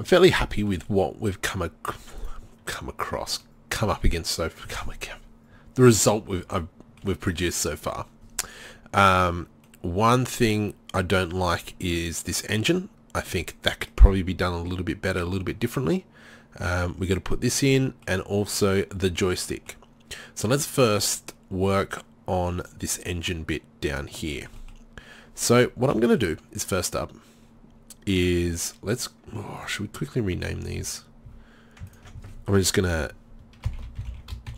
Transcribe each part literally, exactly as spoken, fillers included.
I'm fairly happy with what we've come ac come across, come up against so far, come again, the result we've I've, we've produced so far. Um, one thing I don't like is this engine. I think that could probably be done a little bit better, a little bit differently. Um, we're going to put this in, and also the joystick. So let's first work on this engine bit down here. So what I'm going to do is first up is let's oh, should we quickly rename these? I'm just going to,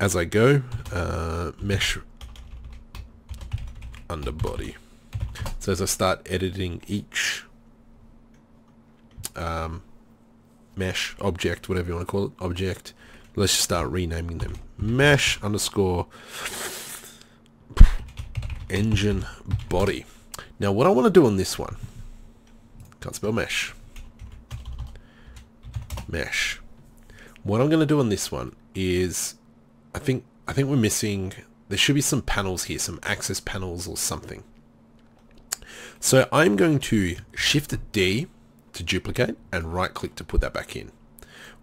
as I go, uh, mesh underbody. So as I start editing each um, mesh object, whatever you want to call it, object, let's just start renaming them. Mesh underscore engine body. Now what I want to do on this one, can't spell mesh, mesh. What I'm going to do on this one is, I think I think we're missing, there should be some panels here, some access panels or something. So I'm going to shift D to duplicate and right click to put that back in.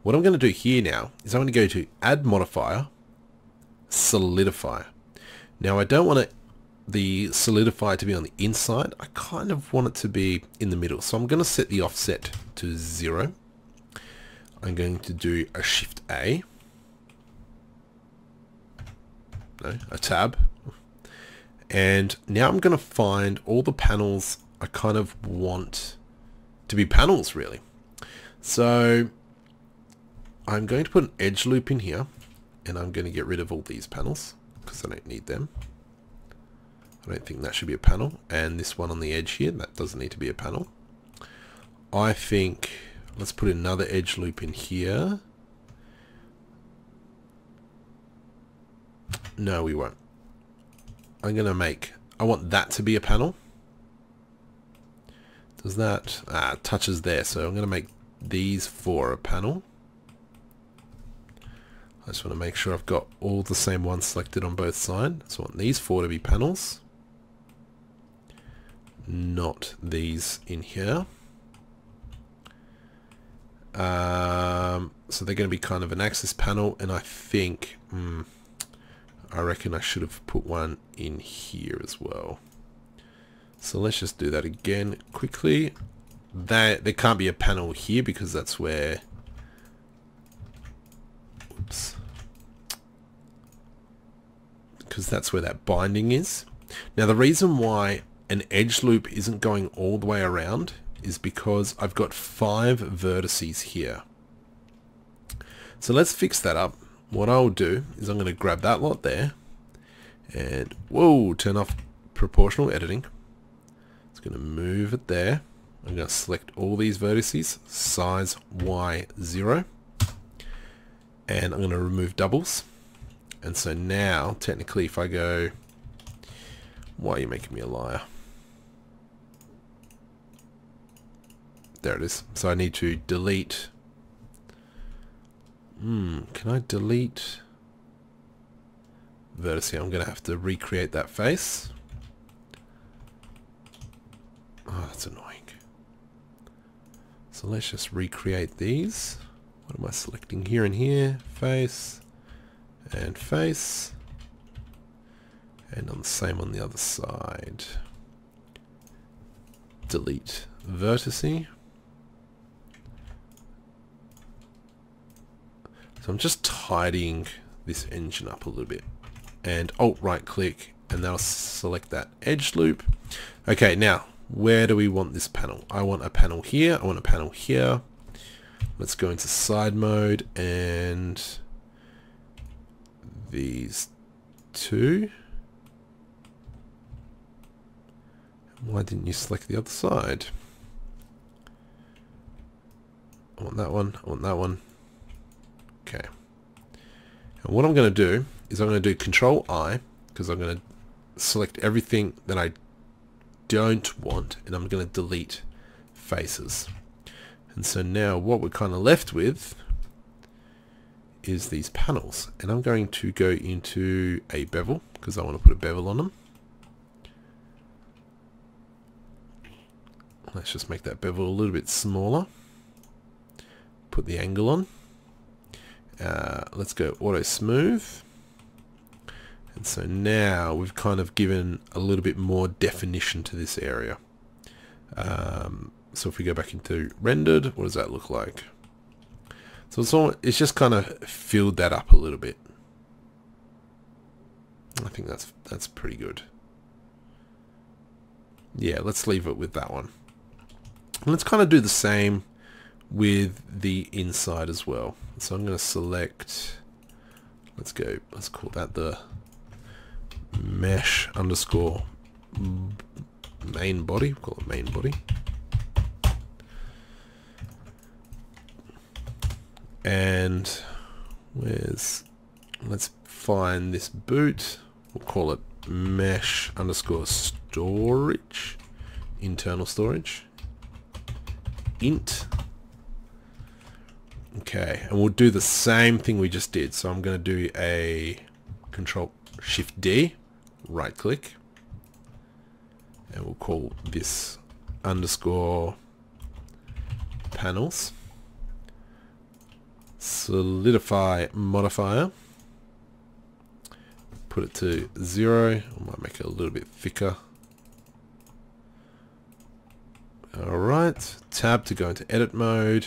What I'm going to do here now is I'm going to go to add modifier, solidifier. Now I don't want it, the solidifier, to be on the inside. I kind of want it to be in the middle. So I'm going to set the offset to zero. I'm going to do a shift A. No, a tab. And now I'm going to find all the panels I kind of want to be panels, really. So I'm going to put an edge loop in here, and I'm going to get rid of all these panels because I don't need them. I don't think that should be a panel, and this one on the edge here, that doesn't need to be a panel. I think let's put another edge loop in here. No, we won't. I'm gonna make, I want that to be a panel. Does that, ah, touches there, so I'm gonna make these four a panel. I just want to make sure I've got all the same ones selected on both sides. So I want these four to be panels, not these in here. Um, so they're going to be kind of an axis panel, and I think, mm, I reckon I should have put one in here as well. So let's just do that again quickly. That, there can't be a panel here because that's where, oops, because that's where that binding is. Now the reason why an edge loop isn't going all the way around is because I've got five vertices here. So let's fix that up. What I'll do is I'm going to grab that lot there and, whoa, turn off proportional editing. It's going to move it there. I'm going to select all these vertices, size Y zero, and I'm going to remove doubles. And so now technically if I go, why are you making me a liar? There it is. So I need to delete. Hmm, can I delete vertice? I'm going to have to recreate that face. Oh, that's annoying. So let's just recreate these. What am I selecting here and here? Face and face. And on the same on the other side. Delete vertice. So I'm just tidying this engine up a little bit, and alt right click, and that'll select that edge loop. Okay, now where do we want this panel? I want a panel here, I want a panel here. Let's go into side mode, and these two. Why didn't you select the other side? I want that one, I want that one. Okay. And what I'm going to do is I'm going to do Control I, because I'm going to select everything that I don't want, and I'm going to delete faces. And so now what we're kind of left with is these panels, and I'm going to go into a bevel because I want to put a bevel on them. Let's just make that bevel a little bit smaller. put the angle on. Uh, let's go auto smooth. And so now we've kind of given a little bit more definition to this area. Um, so if we go back into rendered, what does that look like? So it's, all, it's just kind of filled that up a little bit. I think that's that's pretty good. Yeah, let's leave it with that one. And let's kind of do the same with the inside as well. So I'm going to select, let's go, let's call that the mesh underscore main body. We'll call it main body. And where's, let's find this boot. We'll call it mesh underscore storage, internal storage, int. Okay, and we'll do the same thing we just did. So I'm going to do a control shift D, right click, and we'll call this underscore panels, solidify modifier, put it to zero. I might make it a little bit thicker. Alright, tab to go into edit mode,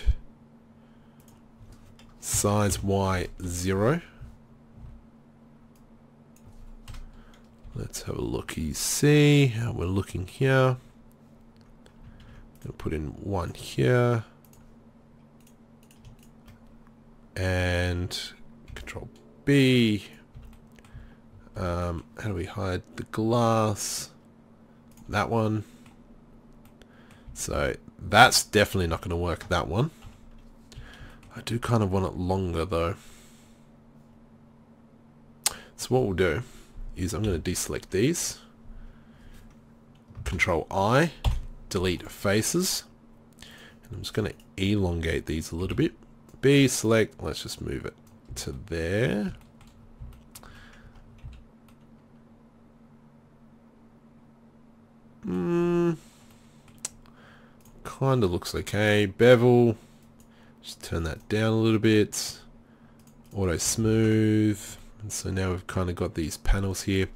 size Y zero. Let's have a look. You see how we're looking here. I'm going to put in one here. And control B. Um, how do we hide the glass? That one. So that's definitely not going to work, that one. I do kind of want it longer though. So what we'll do is I'm going to deselect these. Control I, delete faces. And I'm just going to elongate these a little bit. B select, let's just move it to there. Mm, kind of looks okay. Bevel, just turn that down a little bit. Auto smooth. And so now we've kind of got these panels here.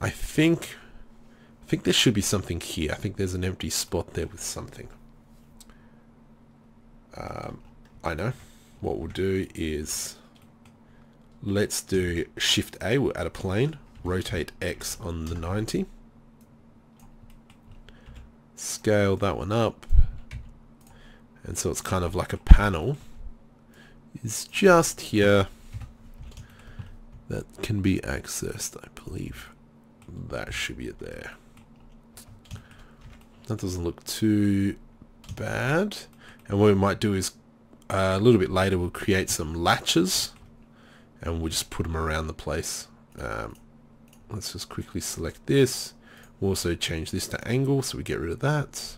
I think, I think there should be something here. I think there's an empty spot there with something. Um, I know. What we'll do is, let's do Shift A. We'll add a plane. Rotate X on the ninety. Scale that one up. And so it's kind of like a panel is just here that can be accessed. I believe that should be it there. That doesn't look too bad. And what we might do is uh, a little bit later we'll create some latches and we'll just put them around the place. Um, let's just quickly select this. We'll also change this to angle so we get rid of that.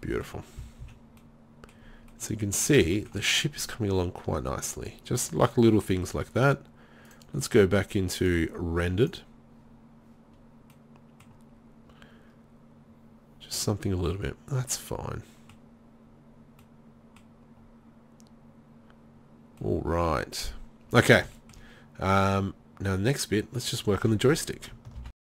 Beautiful. So you can see the ship is coming along quite nicely. Just like little things like that. Let's go back into rendered. Just something a little bit. That's fine. All right. Okay. Um, now the next bit, let's just work on the joystick.